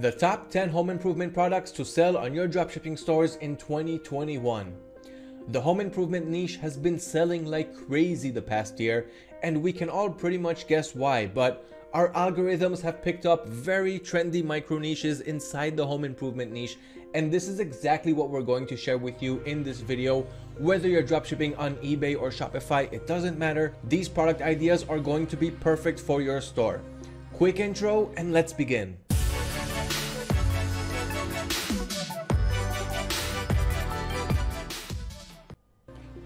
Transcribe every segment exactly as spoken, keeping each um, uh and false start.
The top ten home improvement products to sell on your dropshipping stores in twenty twenty-one. The home improvement niche has been selling like crazy the past year, and we can all pretty much guess why, but our algorithms have picked up very trendy micro niches inside the home improvement niche, and this is exactly what we're going to share with you in this video. Whether you're dropshipping on eBay or Shopify, it doesn't matter. These product ideas are going to be perfect for your store. Quick intro and let's begin.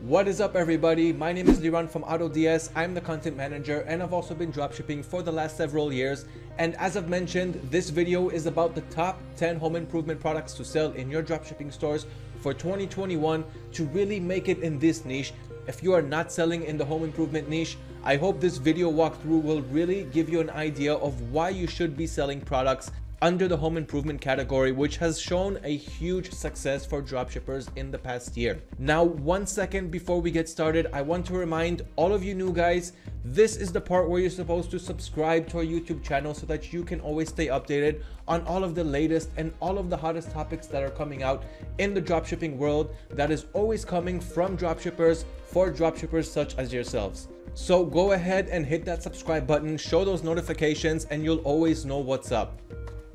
What is up everybody, my name is Liran from AutoDS, I'm the content manager and I've also been dropshipping for the last several years, and as I've mentioned, this video is about the top ten home improvement products to sell in your dropshipping stores for twenty twenty-one to really make it in this niche. If you are not selling in the home improvement niche, I hope this video walkthrough will really give you an idea of why you should be selling products under the home improvement category, which has shown a huge success for dropshippers in the past year. Now, one second before we get started, I want to remind all of you new guys, this is the part where you're supposed to subscribe to our YouTube channel so that you can always stay updated on all of the latest and all of the hottest topics that are coming out in the dropshipping world that is always coming from dropshippers for dropshippers such as yourselves. So go ahead and hit that subscribe button, show those notifications, and you'll always know what's up.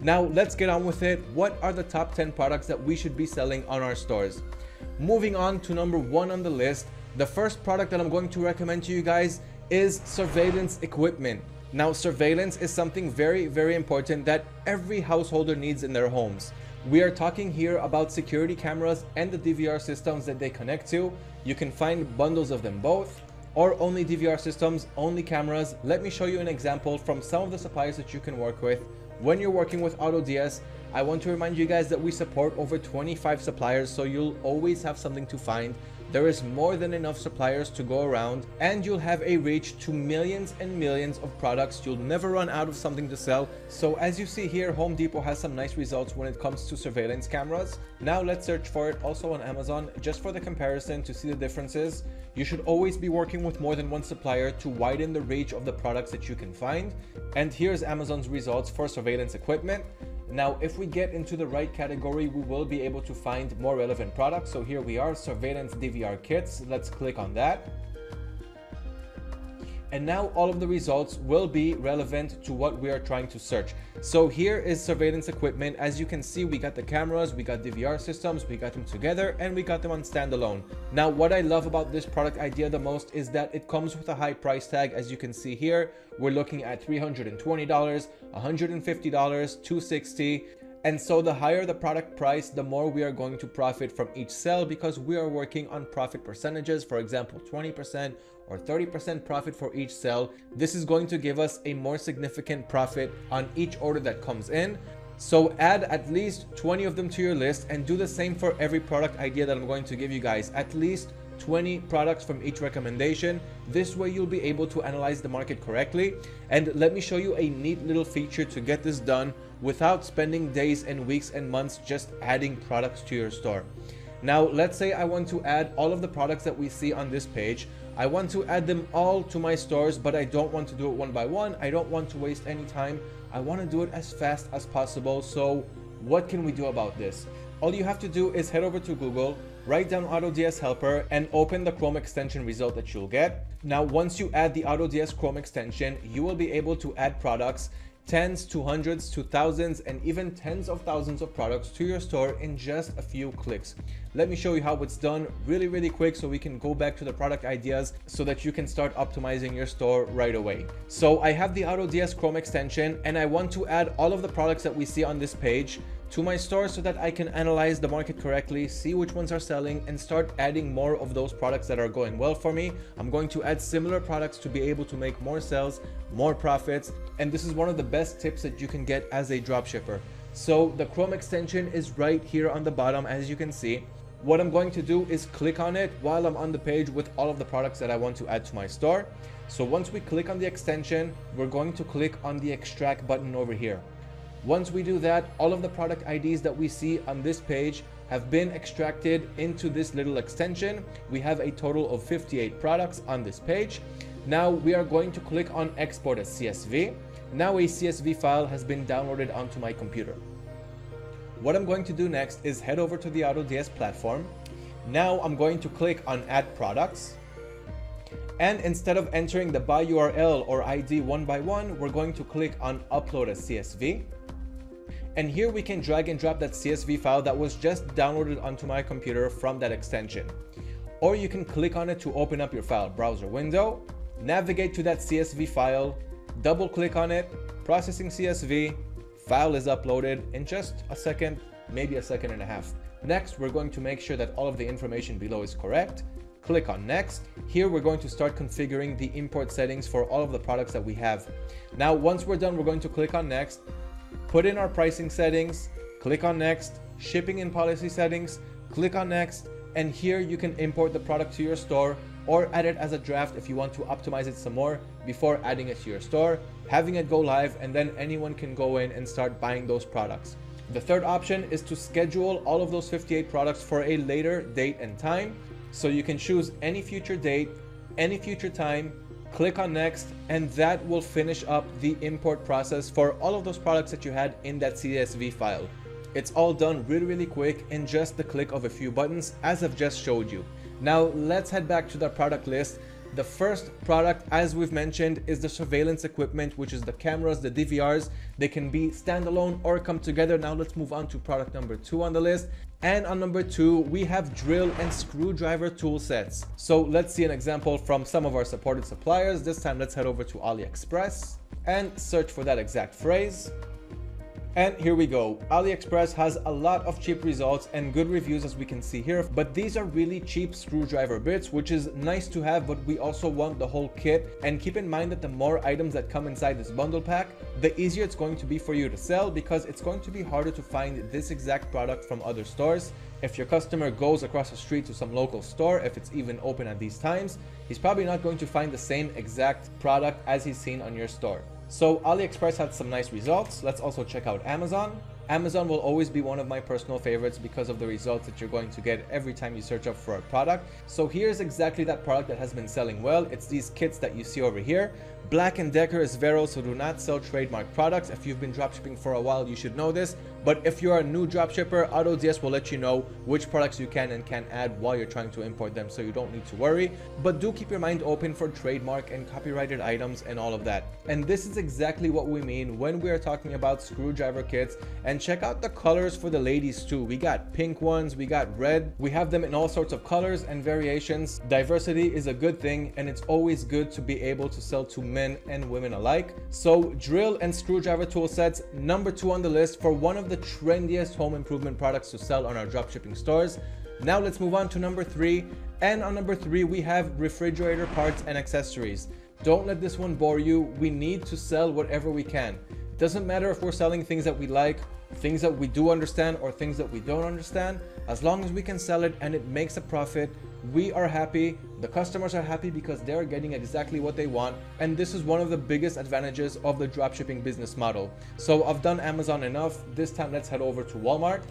Now let's get on with it. What are the top ten products that we should be selling on our stores? Moving on to number one on the list, the first product that I'm going to recommend to you guys is surveillance equipment. Now surveillance is something very, very important that every householder needs in their homes. We are talking here about security cameras and the D V R systems that they connect to. You can find bundles of them both, or only D V R systems, only cameras. Let me show you an example from some of the suppliers that you can work with. When you're working with AutoDS, I want to remind you guys that we support over twenty-five suppliers, so you'll always have something to find. There is more than enough suppliers to go around, and you'll have a reach to millions and millions of products. You'll never run out of something to sell. So as you see here, Home Depot has some nice results when it comes to surveillance cameras. Now let's search for it also on Amazon, just for the comparison to see the differences. You should always be working with more than one supplier to widen the reach of the products that you can find. And here's Amazon's results for surveillance equipment. Now, if we get into the right category, we will be able to find more relevant products. So here we are, surveillance D V R kits. Let's click on that. And now all of the results will be relevant to what we are trying to search. So here is surveillance equipment. As you can see, we got the cameras, we got D V R systems, we got them together, and we got them on standalone. Now, what I love about this product idea the most is that it comes with a high price tag. As you can see here, we're looking at three hundred twenty dollars, one hundred fifty dollars, two hundred sixty dollars. And so the higher the product price, the more we are going to profit from each sale, because we are working on profit percentages, for example, twenty percent or thirty percent profit for each sale. This is going to give us a more significant profit on each order that comes in. So add at least twenty of them to your list, and do the same for every product idea that I'm going to give you guys. At least twenty products from each recommendation. This way you'll be able to analyze the market correctly. And let me show you a neat little feature to get this done without spending days and weeks and months just adding products to your store. Now, let's say I want to add all of the products that we see on this page. I want to add them all to my stores, but I don't want to do it one by one. I don't want to waste any time. I want to do it as fast as possible. So what can we do about this? All you have to do is head over to Google, write down AutoDS helper, and open the Chrome extension result that you'll get. Now, once you add the AutoDS Chrome extension, you will be able to add products, tens to hundreds to thousands, and even tens of thousands of products to your store in just a few clicks. Let me show you how it's done really, really quick, so we can go back to the product ideas so that you can start optimizing your store right away. So I have the AutoDS Chrome extension, and I want to add all of the products that we see on this page to my store so that I can analyze the market correctly, see which ones are selling, and start adding more of those products that are going well for me. I'm going to add similar products to be able to make more sales, more profits, and this is one of the best tips that you can get as a dropshipper. So the Chrome extension is right here on the bottom, as you can see. What I'm going to do is click on it while I'm on the page with all of the products that I want to add to my store. So once we click on the extension, we're going to click on the extract button over here. Once we do that, all of the product I Ds that we see on this page have been extracted into this little extension. We have a total of fifty-eight products on this page. Now we are going to click on export as C S V. Now a C S V file has been downloaded onto my computer. What I'm going to do next is head over to the AutoDS platform. Now I'm going to click on Add Products. And instead of entering the buy U R L or I D one by one, we're going to click on Upload as C S V. And here we can drag and drop that C S V file that was just downloaded onto my computer from that extension. Or you can click on it to open up your file browser window, navigate to that C S V file, double click on it, processing C S V, file is uploaded in just a second, maybe a second and a half. Next, we're going to make sure that all of the information below is correct. Click on next. Here we're going to start configuring the import settings for all of the products that we have. Now, once we're done, we're going to click on next, put in our pricing settings, click on next, shipping and policy settings, click on next, and here you can import the product to your store or add it as a draft if you want to optimize it some more before adding it to your store, having it go live, and then anyone can go in and start buying those products. The third option is to schedule all of those fifty-eight products for a later date and time. So you can choose any future date, any future time, click on next, and that will finish up the import process for all of those products that you had in that C S V file. It's all done really, really quick in just the click of a few buttons, as I've just showed you. Now let's head back to the product list. The first product, as we've mentioned, is the surveillance equipment, which is the cameras, the D V Rs. They can be standalone or come together. Now let's move on to product number two on the list. And on number two, we have drill and screwdriver tool sets. So let's see an example from some of our supported suppliers. This time, let's head over to AliExpress and search for that exact phrase. And here we go. AliExpress has a lot of cheap results and good reviews, as we can see here, but these are really cheap screwdriver bits, which is nice to have, but we also want the whole kit. And keep in mind that the more items that come inside this bundle pack, the easier it's going to be for you to sell, because it's going to be harder to find this exact product from other stores. If your customer goes across the street to some local store, if it's even open at these times, he's probably not going to find the same exact product as he's seen on your store. So AliExpress had some nice results. Let's also check out Amazon. Amazon will always be one of my personal favorites because of the results that you're going to get every time you search up for a product. So here's exactly that product that has been selling well. It's these kits that you see over here. Black and Decker is Vero, so do not sell trademark products. If you've been dropshipping for a while, you should know this. But if you're a new dropshipper, AutoDS will let you know which products you can and can't add while you're trying to import them, so you don't need to worry. But do keep your mind open for trademark and copyrighted items and all of that. And this is exactly what we mean when we are talking about screwdriver kits. And check out the colors for the ladies too. We got pink ones, we got red. We have them in all sorts of colors and variations. Diversity is a good thing, and it's always good to be able to sell to men and women alike. So drill and screwdriver tool sets, number two on the list for one of the trendiest home improvement products to sell on our dropshipping stores. Now let's move on to number three. And on number three, we have refrigerator parts and accessories. Don't let this one bore you. We need to sell whatever we can. It doesn't matter if we're selling things that we like, things that we do understand, or things that we don't understand. As long as we can sell it and it makes a profit, we are happy, the customers are happy, because they're getting exactly what they want. And this is one of the biggest advantages of the dropshipping business model. So I've done Amazon enough. This time, let's head over to Walmart.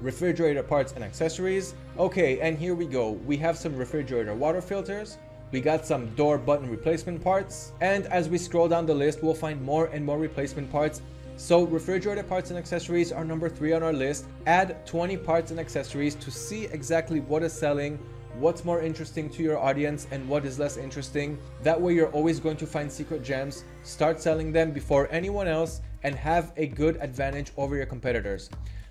Refrigerator parts and accessories. Okay, and here we go. We have some refrigerator water filters. We got some door button replacement parts. And as we scroll down the list, we'll find more and more replacement parts. So refrigerator parts and accessories are number three on our list. Add twenty parts and accessories to see exactly what is selling, what's more interesting to your audience, and what is less interesting. That way you're always going to find secret gems. Start selling them before anyone else and have a good advantage over your competitors.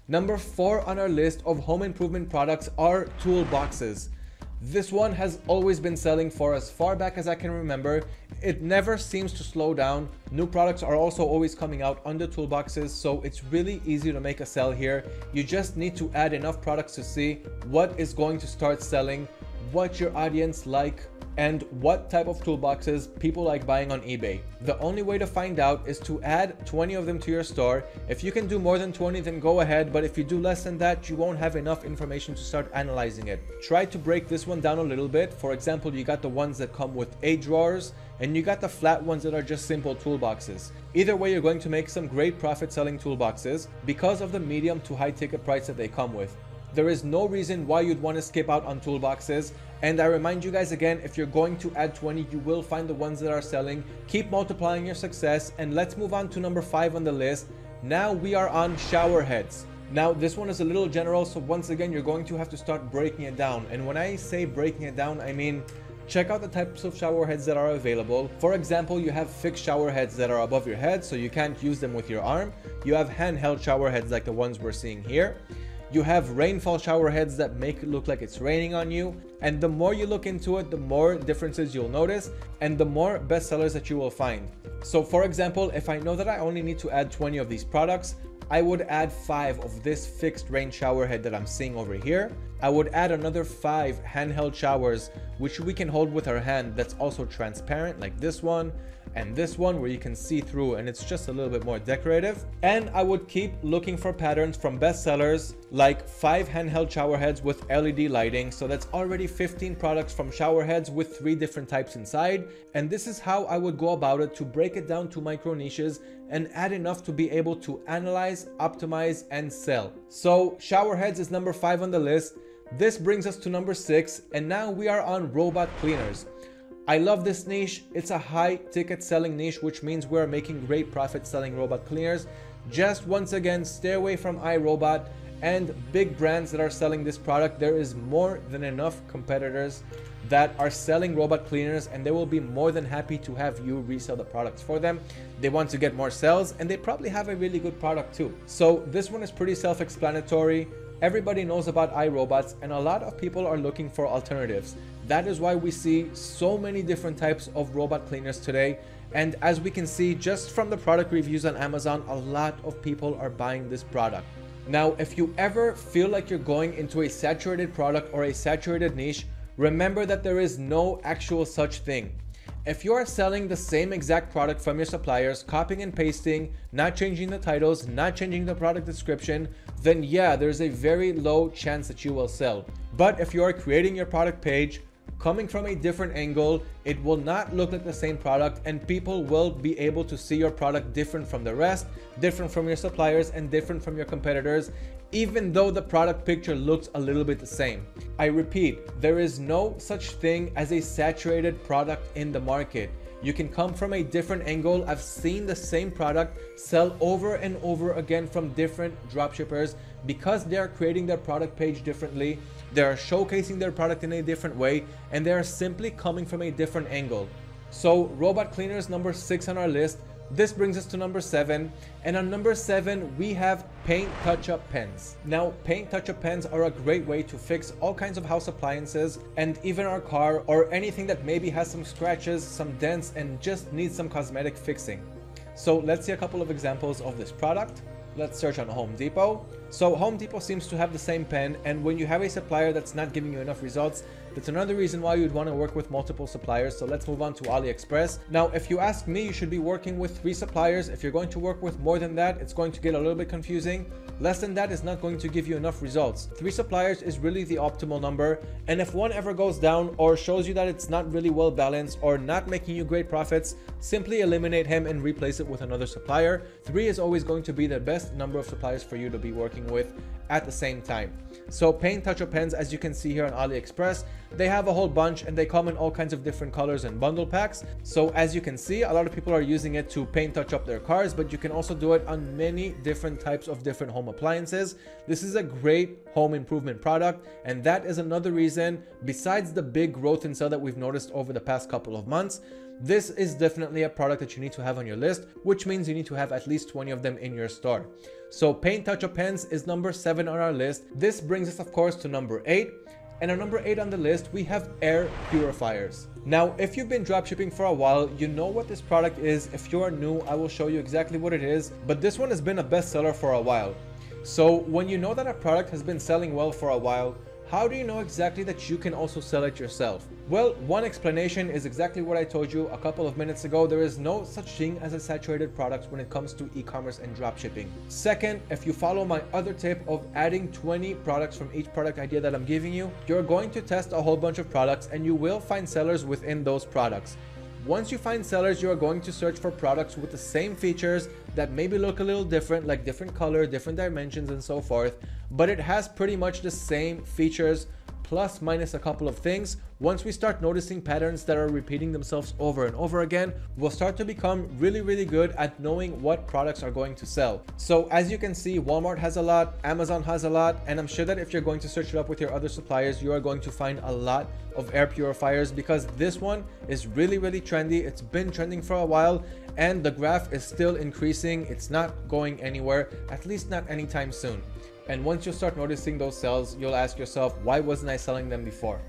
Number four on our list of home improvement products are toolboxes. This one has always been selling for as far back as I can remember. It never seems to slow down. New products are also always coming out under toolboxes, so it's really easy to make a sell here. You just need to add enough products to see what is going to start selling, what your audience like, and what type of toolboxes people like buying on eBay. The only way to find out is to add twenty of them to your store. If you can do more than twenty, then go ahead, but if you do less than that, you won't have enough information to start analyzing it. Try to break this one down a little bit. For example, you got the ones that come with eight drawers, and you got the flat ones that are just simple toolboxes. Either way, you're going to make some great profit selling toolboxes because of the medium to high ticket price that they come with. There is no reason why you'd want to skip out on toolboxes. And I remind you guys again, if you're going to add twenty, you will find the ones that are selling. Keep multiplying your success. And let's move on to number five on the list. Now we are on shower heads. Now this one is a little general, so once again you're going to have to start breaking it down. And when I say breaking it down, I mean check out the types of shower heads that are available. For example, you have fixed shower heads that are above your head, so you can't use them with your arm. You have handheld shower heads like the ones we're seeing here. You have rainfall shower heads that make it look like it's raining on you. And the more you look into it, the more differences you'll notice and the more bestsellers that you will find. So for example, if I know that I only need to add twenty of these products, I would add five of this fixed rain shower head that I'm seeing over here. I would add another five handheld showers, which we can hold with our hand, that's also transparent, like this one, and this one where you can see through and it's just a little bit more decorative. And I would keep looking for patterns from bestsellers, like five handheld shower heads with L E D lighting. So that's already fifteen products from shower heads with three different types inside. And this is how I would go about it, to break it down to micro niches and add enough to be able to analyze, optimize, and sell. So shower heads is number five on the list. This brings us to number six, and now we are on robot cleaners. I love this niche. It's a high ticket selling niche, which means we're making great profit selling robot cleaners. Just once again, stay away from iRobot and big brands that are selling this product. There is more than enough competitors that are selling robot cleaners, and they will be more than happy to have you resell the products for them. They want to get more sales, and they probably have a really good product too. So this one is pretty self-explanatory. Everybody knows about iRobots, and a lot of people are looking for alternatives. That is why we see so many different types of robot cleaners today. And as we can see just from the product reviews on Amazon, a lot of people are buying this product. Now, if you ever feel like you're going into a saturated product or a saturated niche, remember that there is no actual such thing. If you are selling the same exact product from your suppliers, copying and pasting, not changing the titles, not changing the product description, then yeah, there's a very low chance that you will sell. But if you are creating your product page, coming from a different angle, it will not look like the same product, and people will be able to see your product different from the rest, different from your suppliers, and different from your competitors, even though the product picture looks a little bit the same. I repeat, there is no such thing as a saturated product in the market. You can come from a different angle. I've seen the same product sell over and over again from different dropshippers because they are creating their product page differently. They are showcasing their product in a different way, and they are simply coming from a different angle. So robot cleaners, number six on our list. This brings us to number seven, and on number seven we have paint touch-up pens. Now, paint touch-up pens are a great way to fix all kinds of house appliances and even our car, or anything that maybe has some scratches, some dents, and just needs some cosmetic fixing. So let's see a couple of examples of this product. Let's search on Home Depot. So Home Depot seems to have the same pen, and when you have a supplier that's not giving you enough results, that's another reason why you'd want to work with multiple suppliers. So let's move on to AliExpress. Now, if you ask me, you should be working with three suppliers. If you're going to work with more than that, it's going to get a little bit confusing. Less than that is not going to give you enough results. Three suppliers is really the optimal number, and if one ever goes down or shows you that it's not really well balanced or not making you great profits, simply eliminate him and replace it with another supplier. Three is always going to be the best number of suppliers for you to be working with at the same time. So paint touch-up pens, as you can see here on AliExpress, they have a whole bunch, and they come in all kinds of different colors and bundle packs. So as you can see, a lot of people are using it to paint touch up their cars, but you can also do it on many different types of different home appliances. This is a great home improvement product, and that is another reason, besides the big growth in sale that we've noticed over the past couple of months, this is definitely a product that you need to have on your list, which means you need to have at least twenty of them in your store. So paint touch-up pens is number seven on our list. This brings us, of course, to number eight. And on number eight on the list, we have air purifiers. Now, if you've been dropshipping for a while, you know what this product is. If you are new, I will show you exactly what it is. But this one has been a bestseller for a while. So when you know that a product has been selling well for a while, how do you know exactly that you can also sell it yourself? Well, one explanation is exactly what I told you a couple of minutes ago. There is no such thing as a saturated product when it comes to e-commerce and dropshipping. Second, if you follow my other tip of adding twenty products from each product idea that I'm giving you, you're going to test a whole bunch of products, and you will find sellers within those products. Once you find sellers, you are going to search for products with the same features that maybe look a little different, like different color, different dimensions, and so forth, but it has pretty much the same features plus minus a couple of things. Once we start noticing patterns that are repeating themselves over and over again, we'll start to become really, really good at knowing what products are going to sell. So as you can see, Walmart has a lot, Amazon has a lot, and I'm sure that if you're going to search it up with your other suppliers, you are going to find a lot of air purifiers, because this one is really, really trendy. It's been trending for a while and the graph is still increasing. It's not going anywhere, at least not anytime soon. And once you start noticing those sales, you'll ask yourself, why wasn't I selling them before?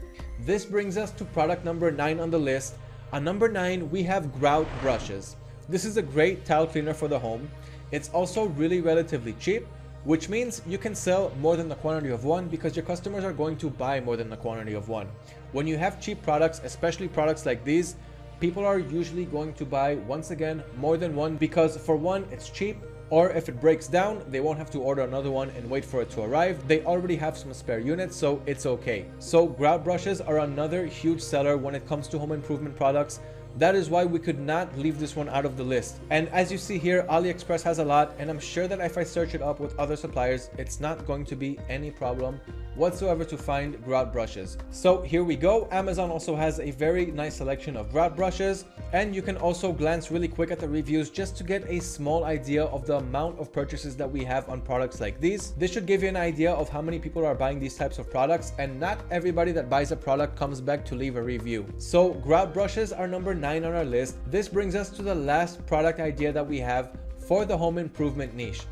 This brings us to product number nine on the list. On number nine, we have grout brushes. This is a great tile cleaner for the home. It's also really relatively cheap, which means you can sell more than the quantity of one because your customers are going to buy more than the quantity of one. When you have cheap products, especially products like these, people are usually going to buy, once again, more than one, because for one, it's cheap, or if it breaks down, they won't have to order another one and wait for it to arrive. They already have some spare units, so it's okay. So grout brushes are another huge seller when it comes to home improvement products. That is why we could not leave this one out of the list. And as you see here, AliExpress has a lot, and I'm sure that if I search it up with other suppliers, it's not going to be any problem whatsoever to find grout brushes. So here we go. Amazon also has a very nice selection of grout brushes, and you can also glance really quick at the reviews just to get a small idea of the amount of purchases that we have on products like these. This should give you an idea of how many people are buying these types of products, and not everybody that buys a product comes back to leave a review. So grout brushes are number nine on our list. This brings us to the last product idea that we have for the home improvement niche.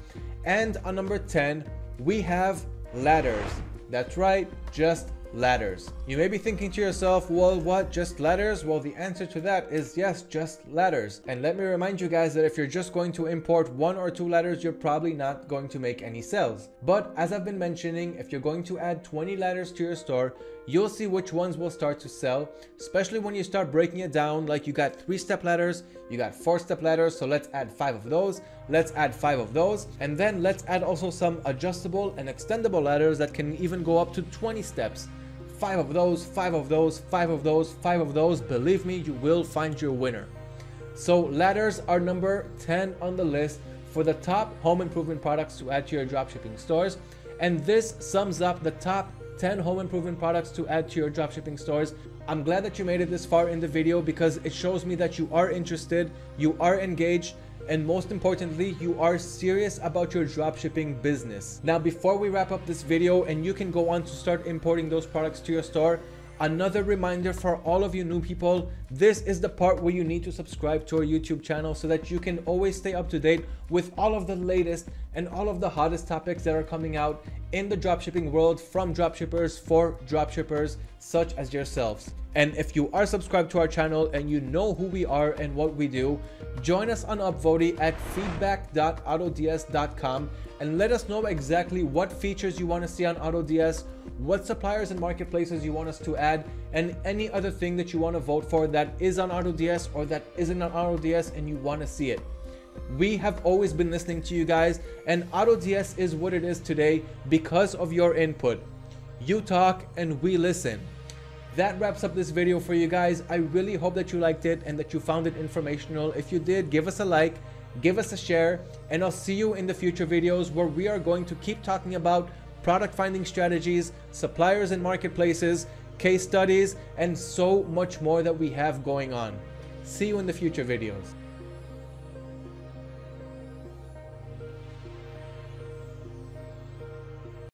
And on number ten, we have ladders. That's right, just ladders. You may be thinking to yourself, well, what, just ladders? Well, the answer to that is yes, just ladders. And let me remind you guys that if you're just going to import one or two ladders, you're probably not going to make any sales. But as I've been mentioning, if you're going to add twenty ladders to your store, you'll see which ones will start to sell, especially when you start breaking it down. Like, you got three-step ladders, you got four-step ladders, so let's add five of those, let's add five of those, and then let's add also some adjustable and extendable ladders that can even go up to twenty steps. Five of those, five of those, five of those, five of those. Believe me, you will find your winner. So ladders are number ten on the list for the top home improvement products to add to your dropshipping stores. And this sums up the top ten home improvement products to add to your dropshipping stores. I'm glad that you made it this far in the video because it shows me that you are interested, you are engaged, and most importantly, you are serious about your dropshipping business. Now, before we wrap up this video and you can go on to start importing those products to your store, another reminder for all of you new people, this is the part where you need to subscribe to our YouTube channel so that you can always stay up to date with all of the latest and all of the hottest topics that are coming out in the dropshipping world from dropshippers for dropshippers such as yourselves. And if you are subscribed to our channel and you know who we are and what we do, join us on Upvote at feedback dot autods dot com and let us know exactly what features you want to see on AutoDS, what suppliers and marketplaces you want us to add, and any other thing that you want to vote for that is on AutoDS or that isn't on AutoDS and you want to see it. We have always been listening to you guys, and AutoDS is what it is today because of your input. You talk and we listen. That wraps up this video for you guys. I really hope that you liked it and that you found it informational. If you did, give us a like, give us a share, and I'll see you in the future videos where we are going to keep talking about product finding strategies, suppliers and marketplaces, case studies, and so much more that we have going on. See you in the future videos.